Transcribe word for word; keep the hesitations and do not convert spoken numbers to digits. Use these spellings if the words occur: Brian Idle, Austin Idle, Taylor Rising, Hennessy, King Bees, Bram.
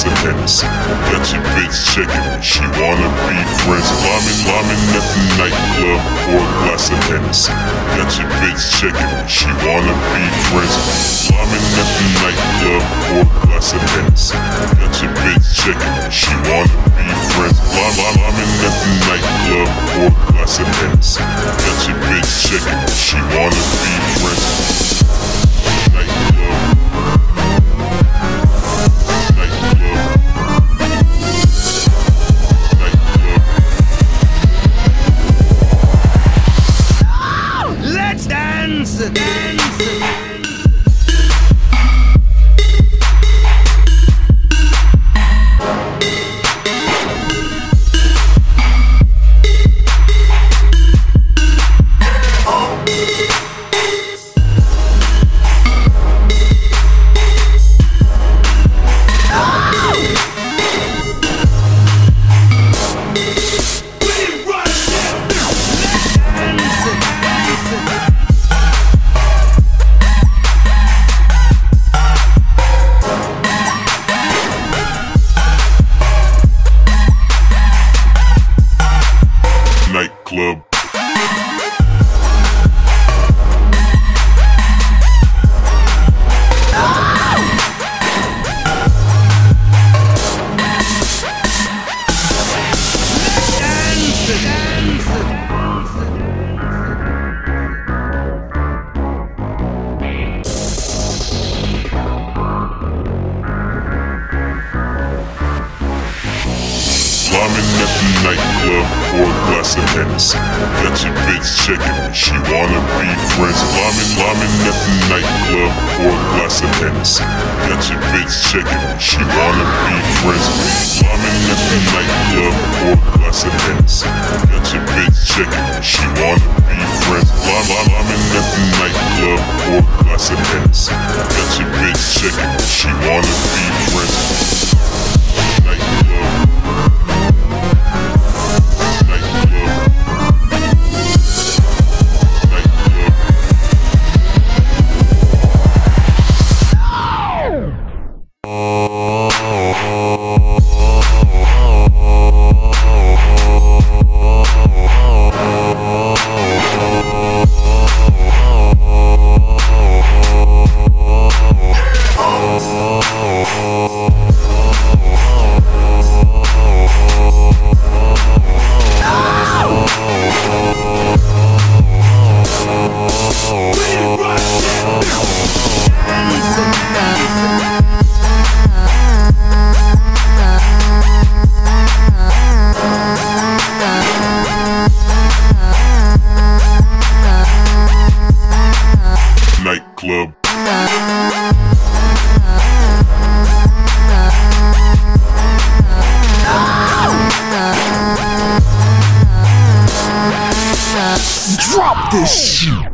glass of Hennessy. Got your bitch checking, she wanna be friends. Climbing, climbing at the nightclub for a glass of Hennessy. Got your bitch checking, she wanna be friends. Climbing at the nightclub for a glass of Hennessy. Got your bitch checking, she wanna be friends. Climbing at the nightclub for a glass of Hennessy. Got your bitch checking, she wanna be friends. Dance, dance. Club. Climbing at the nightclub for a glass of Hennessy. Got your bitch checking, she wanna be friends. Climbing, climbing at the nightclub for a glass of Hennessy. Got your bitch checking, she wanna be friends. Climbing at the nightclub for a glass of Hennessy. Got your bitch checking, she wanna be friends. Climbing at the nightclub for a glass of Hennessy. Got your bitch checking, she wanna be friends. Club. Drop this shit.